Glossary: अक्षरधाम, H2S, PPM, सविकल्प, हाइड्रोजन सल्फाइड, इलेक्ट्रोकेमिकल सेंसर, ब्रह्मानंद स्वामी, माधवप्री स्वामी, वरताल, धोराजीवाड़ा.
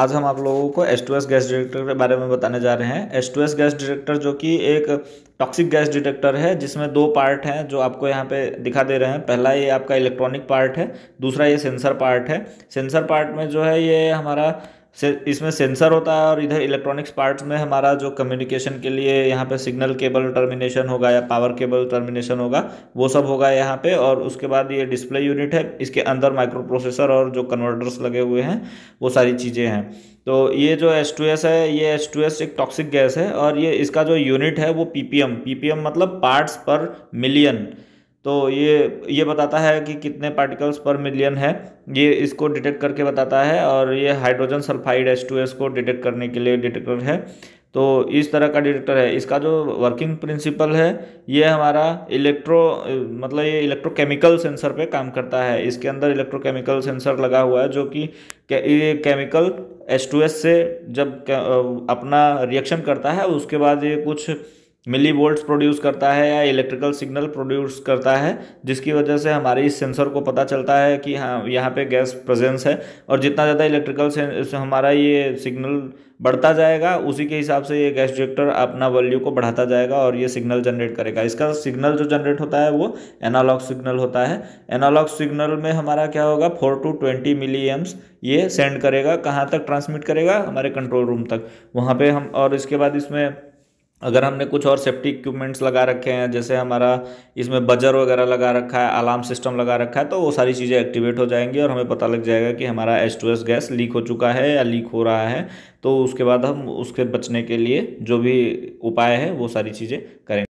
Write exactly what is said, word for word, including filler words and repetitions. आज हम आप लोगों को H two S gas detector के बारे में बताने जा रहे हैं। H two S gas detector जो कि एक टॉक्सिक गैस डिटेक्टर है, जिसमें दो पार्ट हैं जो आपको यहाँ पे दिखा दे रहे हैं। पहला ये आपका इलेक्ट्रॉनिक पार्ट है, दूसरा ये सेंसर पार्ट है। सेंसर पार्ट में जो है ये हमारा से, इसमें सेंसर होता है, और इधर इलेक्ट्रॉनिक्स पार्ट्स में हमारा जो कम्युनिकेशन के लिए यहाँ पे सिग्नल केबल टर्मिनेशन होगा या पावर केबल टर्मिनेशन होगा, वो सब होगा यहाँ पे। और उसके बाद ये डिस्प्ले यूनिट है, इसके अंदर माइक्रो प्रोसेसर और जो कन्वर्टर्स लगे हुए हैं वो सारी चीज़ें हैं। तो ये जो एच टू एस है, ये एच टू एस एक टॉक्सिक गैस है, और ये इसका जो यूनिट है वो P P M, P P M मतलब पार्ट्स पर मिलियन। तो ये ये बताता है कि कितने पार्टिकल्स पर मिलियन है, ये इसको डिटेक्ट करके बताता है। और ये हाइड्रोजन सल्फाइड H two S को डिटेक्ट करने के लिए डिटेक्टर है। तो इस तरह का डिटेक्टर है। इसका जो वर्किंग प्रिंसिपल है, ये हमारा इलेक्ट्रो मतलब ये इलेक्ट्रोकेमिकल सेंसर पे काम करता है। इसके अंदर इलेक्ट्रोकेमिकल सेंसर लगा हुआ है, जो कि ये केमिकल एच टू एस से जब अपना रिएक्शन करता है, उसके बाद ये कुछ मिली वोल्ट्स प्रोड्यूस करता है या इलेक्ट्रिकल सिग्नल प्रोड्यूस करता है, जिसकी वजह से हमारे इस सेंसर को पता चलता है कि हाँ यहाँ पे गैस प्रेजेंस है। और जितना ज़्यादा इलेक्ट्रिकल हमारा ये सिग्नल बढ़ता जाएगा, उसी के हिसाब से ये गैस डिटेक्टर अपना वैल्यू को बढ़ाता जाएगा और ये सिग्नल जनरेट करेगा। इसका सिग्नल जो जनरेट होता है वो एनालॉग सिग्नल होता है। एनालॉग सिग्नल में हमारा क्या होगा, four to twenty milli amps ये सेंड करेगा। कहाँ तक ट्रांसमिट करेगा, हमारे कंट्रोल रूम तक, वहाँ पर हम। और इसके बाद इसमें अगर हमने कुछ और सेफ्टी इक्विपमेंट्स लगा रखे हैं, जैसे हमारा इसमें बजर वगैरह लगा रखा है, अलार्म सिस्टम लगा रखा है, तो वो सारी चीज़ें एक्टिवेट हो जाएंगी और हमें पता लग जाएगा कि हमारा H two S gas leak हो चुका है या लीक हो रहा है। तो उसके बाद हम उसके बचने के लिए जो भी उपाय है वो सारी चीज़ें करेंगे।